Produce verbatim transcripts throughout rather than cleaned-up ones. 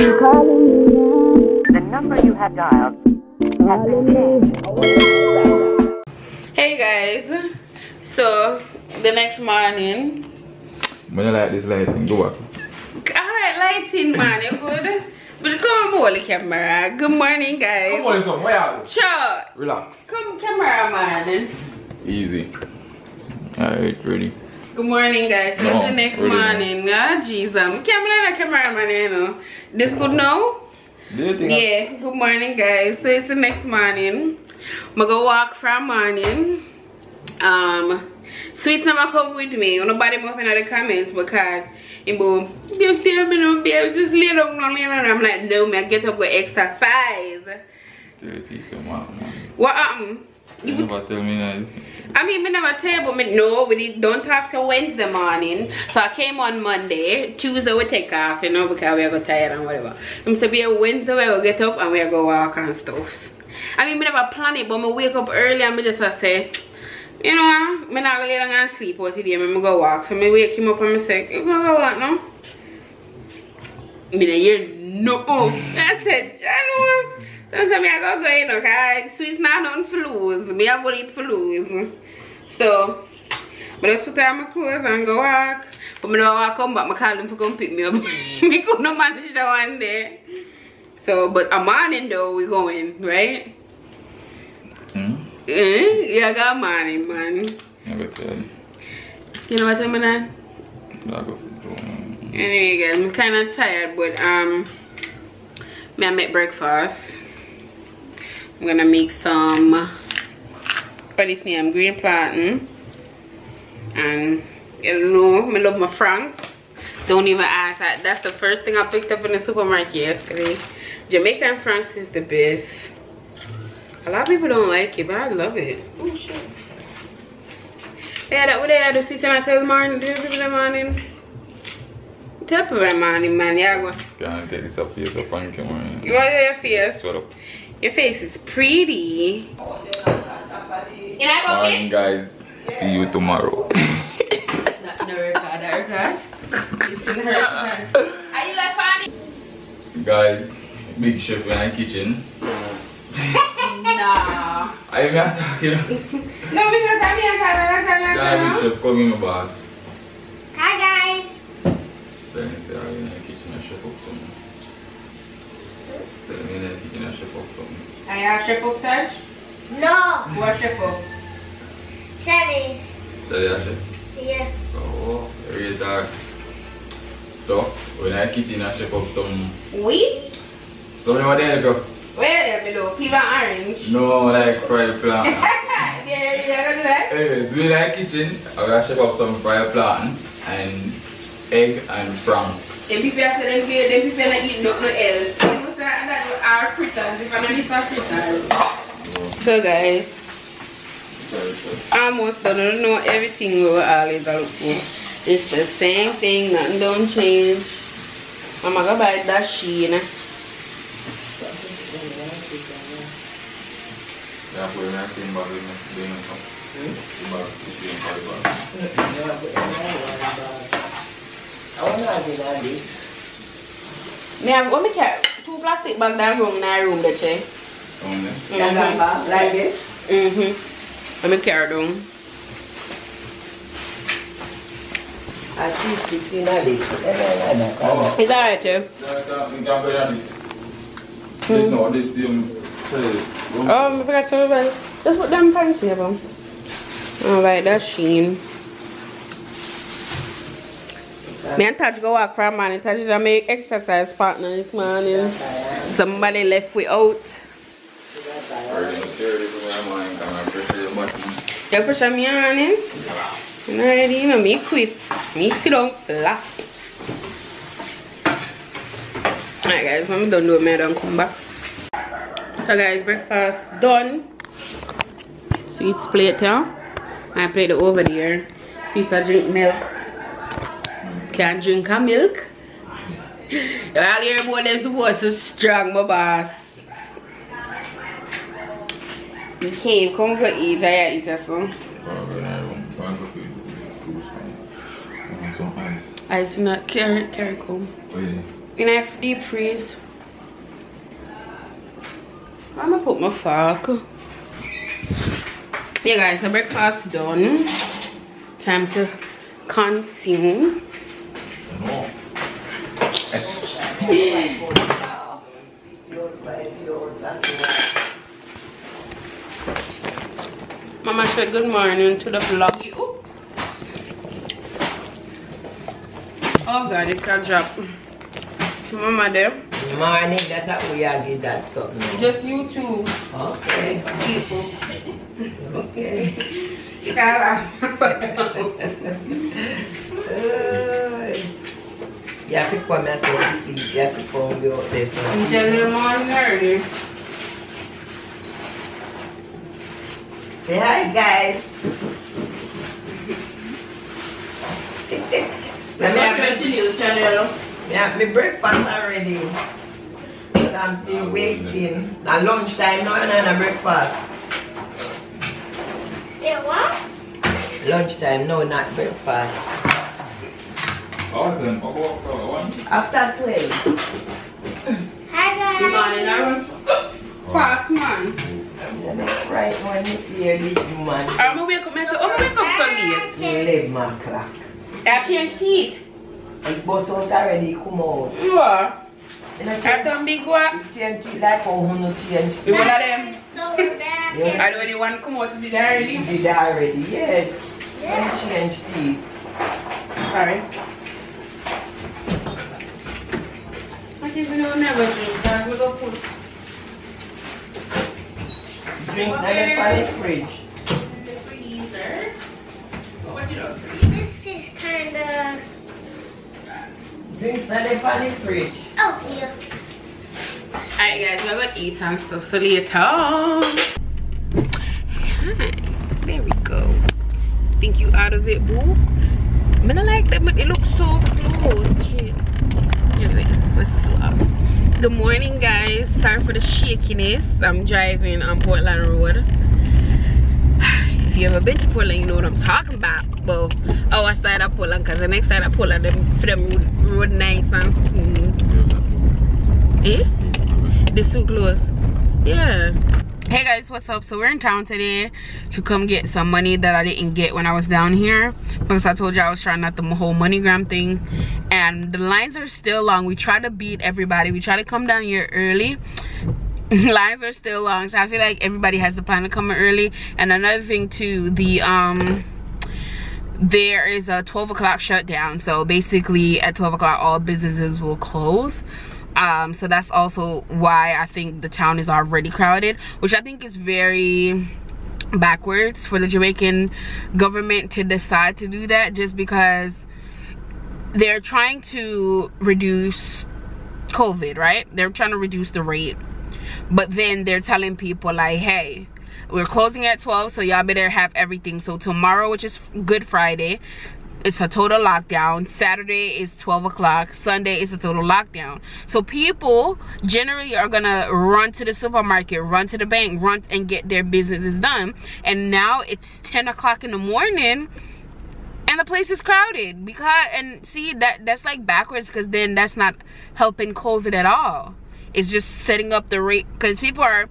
The number you have dialed has been changed. Hey guys, so the next morning. When I like this lighting, do what? Alright, lighting man, you good? But come on, the camera. Good morning, guys. Good morning, son. Where are you? Sure. Relax. Come, camera man. Easy. Alright, ready. Good morning, guys. So no, it's the next really morning. Ah, oh, jeez, um, camera, camera man, you know. This good now? Yeah. Good morning, guys. So it's the next morning. I'm gonna walk from morning. Um. Sweet never come with me. Nobody more in the comments because you know, you still me no be able to lay down, lay down. I'm like, no, me I get up, go exercise. What happened? You never tell me nothing. I mean, me never tell, but me no, we don't talk till Wednesday morning. So I came on Monday. Tuesday we take off, you know, because we go tired and whatever. I'm supposed to be a Wednesday we go get up and we go walk and stuff. I mean, me never plan it, but me wake up early and me just I say. You know what? I'm not going to lay down and sleep out today. I'm going to go walk. So I wake him up and I say, you going to go walk now? I'm going to hear no. I said, January. So I said, I'm going to go, you know, because Sweet's not on for lose. I'm going to eat for lose. So, I just put on my clothes and go walk. But when I come back, I call him to come pick me up. I couldn't manage that one day. So, but a morning though, we're going, right? Mm-hmm. Yeah, I got money, man. Yeah, you know what I mean? I go for anyway, guys, I'm kind of tired, but um, me I make breakfast. I'm gonna make some. What is name? Green plantain. And you know, I love my franks. Don't even ask. I, that's the first thing I picked up in the supermarket yesterday. Jamaican franks is the best. A lot of people don't like it, but I love it. Oh shit. Yeah, that what they had to see tonight till the morning, do you people the morning? Tell people the morning, man, yeah go. Can I take this up for your punk man? You wanna your face? Your face is pretty. Can I go um, guys, yeah. See you tomorrow. Not no record, that record. It's been hurt. Are you like funny? Guys, big chef in our kitchen. Nah. I am not talking. No, because I'm not talking. I'm coming, boss. Hi, guys. Tell me that I'm in the kitchen and chef up something. Tell me that I'm in the kitchen and chef up something. Are you a chef upstairs? No. Who are chef up? Shelly. Shelly, a chef? Yeah. Oh, there you are. So, we're in the kitchen and chef up something. Oui? So, what do you go? Where they below? Peel and orange? No, like fried plantain. Yeah, you gonna do that? Anyways, we're in our kitchen. I'm gonna chop up some fried plantain and egg and franks. Them people have said them people not eat nothing else. They must have that are fritters. If I don't eat our fritters. So guys, almost done. I don't know everything we were always out for. It's the same thing. Nothing don't change. I'm gonna buy that sheen. Yeah, we're not in Bali, we're not in Bali. I want to do like this. Ma'am, what me carry? Two plastic bags that room in our room, that eh? Only? Mm-hmm. Like this? Mm-hmm. Let me carry them. I think it's in this. It's alright, eh? You can put on this. Mm. No, this um, oh, I forgot to about it. Just put them pants here, bro. Alright, that's Sheen. Me and Taj go walk for a morning. Taj is a make exercise partner this morning. Somebody left we out. You push me on in? You know, already, you know, me quit. Me sit down, laugh. Alright guys, when we done do it, I don't come back. So guys, breakfast done. Sweet's plate here. I plate over there. Sweet's I drink milk. Can't drink her milk. All your boy is supposed to strong, my boss. Behave, come go eat. I eat that so. Ice not carrot, carrot come. in a deep freeze. I'm gonna put my fork. Yeah guys, the breakfast done. Time to consume. No. Mama said good morning to the vloggy. Ooh. Oh god, it's a drop. To Mama there. Morning, that's how we are get that something. Just you two. Okay. People. Okay. You have to come and see. You have to come your place. Good morning, early. Say hi, guys. So I'm going to you, channel. Yeah, my breakfast already, but I'm still waiting. At lunchtime now and a breakfast. Yeah, what? Lunchtime, no, not breakfast. After twelve. Hi guys. Good morning, I'm fast man. I'm not right when you see a little man. I'm gonna wake up. I'm gonna wake up so late. Eleven o'clock. I changed it. It was out already, come out. Yeah. That's a big one. Change it like how you change it. You one of them. So bad. Yes. And when the one come out, did that already? Did that already, yes. Yeah. So changed it. Sorry. I don't even know what I'm going to drink. I'm going to go put. Drinks not in the fridge. In the freezer. What you know? This is kind of... Drinks not in the fridge. I'll see you. Alright guys, we're gonna eat and stuff, so later. Hi, there we go. Think you out of it, boo? I don't like that, but it looks so close. Shit. Anyway, let's go out. Good morning guys, sorry for the shakiness. I'm driving on Portland Road. If you ever been to Portland, you know what I'm talking about. But I was side of Portland, because the next side of Portland, them, for them road, road nice and smooth. Eh? This too close. Yeah. Hey guys, what's up? So we're in town today to come get some money that I didn't get when I was down here. Because I told you I was trying out the whole MoneyGram thing. And the lines are still long. We try to beat everybody. We try to come down here early. Lines are still long, so I feel like everybody has the plan to come early. And another thing too, the um there is a twelve o'clock shutdown, so basically at twelve o'clock all businesses will close, um so that's also why I think the town is already crowded, which I think is very backwards for the Jamaican government to decide to do that, just because they're trying to reduce COVID, right? They're trying to reduce the rate. But then they're telling people like, hey, we're closing at twelve, so y'all better have everything. So tomorrow, which is Good Friday, it's a total lockdown. Saturday is twelve o'clock. Sunday is a total lockdown. So people generally are gonna run to the supermarket, run to the bank, run and get their businesses done. And now it's ten o'clock in the morning and the place is crowded. Because, and see, that that's like backwards, because then that's not helping COVID at all. It's just setting up the rate, because people are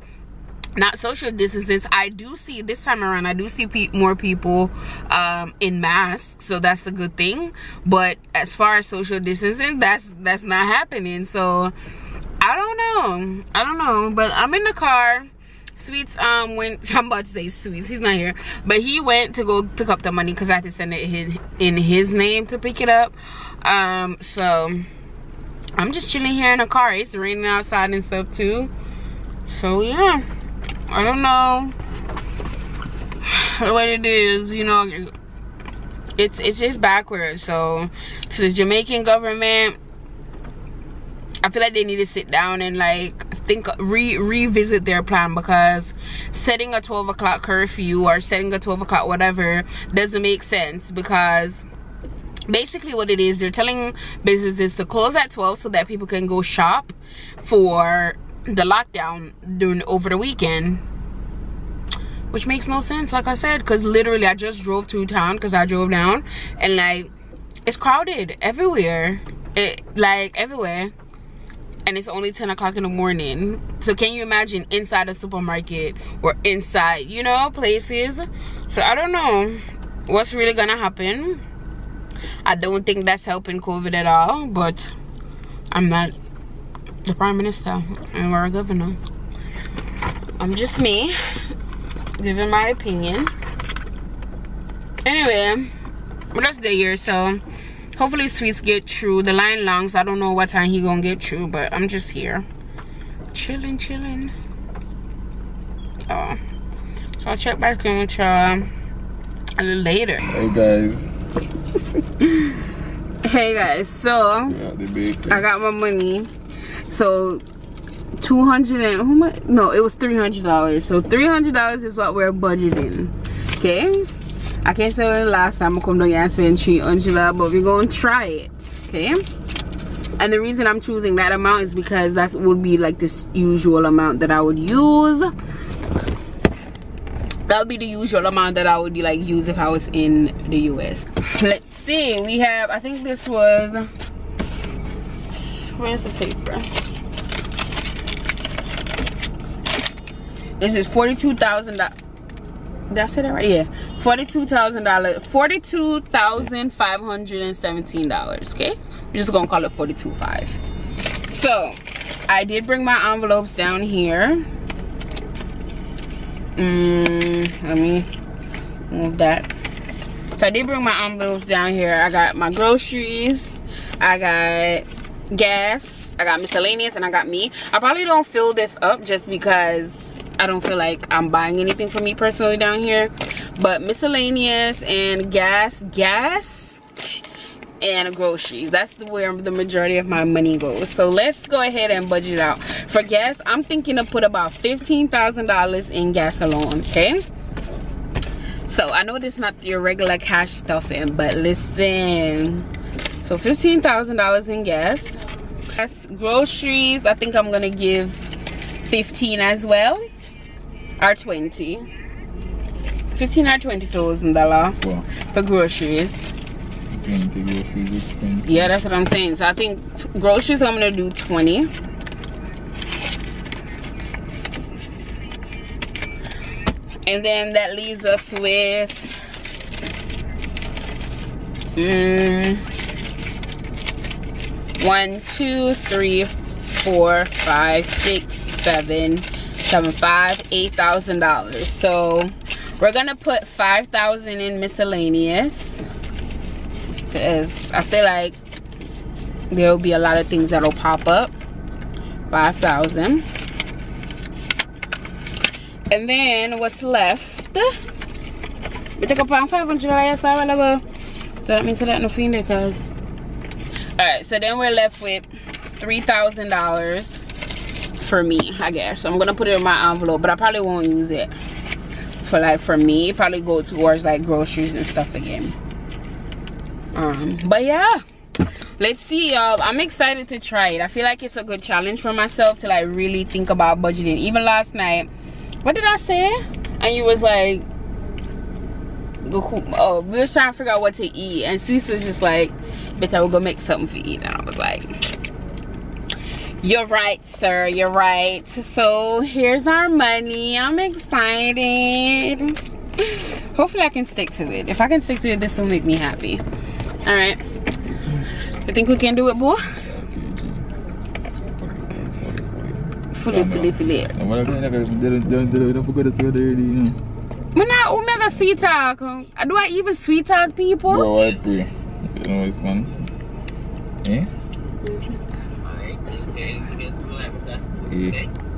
not social distances. I do see this time around, I do see pe more people um, in masks, so that's a good thing. But as far as social distancing, that's that's not happening. So I don't know, I don't know. But I'm in the car. Sweets um went. I'm about to say Sweets. He's not here, but he went to go pick up the money because I had to send it his, in his name to pick it up. Um, so. I'm just chilling here in the car. It's raining outside and stuff too. So yeah, I don't know what it is, you know. It's it's just backwards. So to the Jamaican government, I feel like they need to sit down and like think, re revisit their plan, because setting a twelve o'clock curfew or setting a twelve o'clock whatever doesn't make sense, because basically what it is, they're telling businesses to close at twelve so that people can go shop for the lockdown during over the weekend, which makes no sense, like I said, because literally I just drove through town, because I drove down and like it's crowded everywhere, it like everywhere. and it's only ten o'clock in the morning. So can you imagine inside a supermarket or inside, you know, places? So I don't know what's really gonna happen. I don't think that's helping COVID at all, but I'm not the prime minister and we're a governor. I'm just me giving my opinion. Anyway, but that's the year, so hopefully Sweets get through. The line longs, I don't know what time he gonna get through, but I'm just here chilling chilling uh, so I'll check back in with y'all a little later. Hey guys. Hey guys, so I got my money. So two hundred and who much? No, it was three hundred dollars. So three hundred dollars is what we're budgeting. Okay, I can't tell you the last time I come down here and spend three hundred dollars, but we're gonna try it. Okay, and the reason I'm choosing that amount is because that would be like this usual amount that I would use. That would be the usual amount that I would be like use if I was in the U S. Let's see, we have, I think this was, where's the paper? This is forty-two thousand dollars. Did I say that right? Yeah, forty-two thousand dollars, forty-two thousand five hundred seventeen dollars, okay? We're just gonna call it forty-two thousand five hundred. So, I did bring my envelopes down here. Mm, let me move that. So I did bring my envelopes down here. I got my groceries, I got gas, I got miscellaneous, and I got me. I probably don't fill this up just because I don't feel like I'm buying anything for me personally down here. But miscellaneous and gas, gas and groceries, that's where the majority of my money goes. So let's go ahead and budget it out. For gas, I'm thinking to put about fifteen thousand dollars in gas alone, okay? So I know this is not your regular cash stuffing, but listen. So fifteen thousand dollars in gas. That's groceries, I think I'm gonna give fifteen as well, or twenty. fifteen or twenty thousand dollars wow. For groceries. Yeah, that's what I'm saying. So I think groceries I'm gonna do twenty. And then that leaves us with mm, one, two, three, four, five, six, seven, seven, five, eight thousand dollars. So we're gonna put five thousand in miscellaneous, because I feel like there will be a lot of things that'll pop up. Five thousand, and then what's left? We take a pound five hundred dollars. So that means that no fiend, cause. All right, so then we're left with three thousand dollars for me, I guess. So I'm gonna put it in my envelope, but I probably won't use it for like for me. Probably go towards like groceries and stuff again. Um, but yeah, let's see, y'all. I'm excited to try it. I feel like it's a good challenge for myself to like really think about budgeting. Even last night, what did I say? And you was like, oh, we were trying to figure out what to eat, and Sweets was just like, bitch, I will go make something for you eat. And I was like, you're right, sir, you're right. So here's our money. I'm excited. Hopefully I can stick to it. If I can stick to it, this will make me happy. All right, I think we can do it, boy. Fully, fully, fully. When I omega sweet talk, do I even sweet talk people? Bro, I see. You know this one. Eh? All right, you can get some advertising today.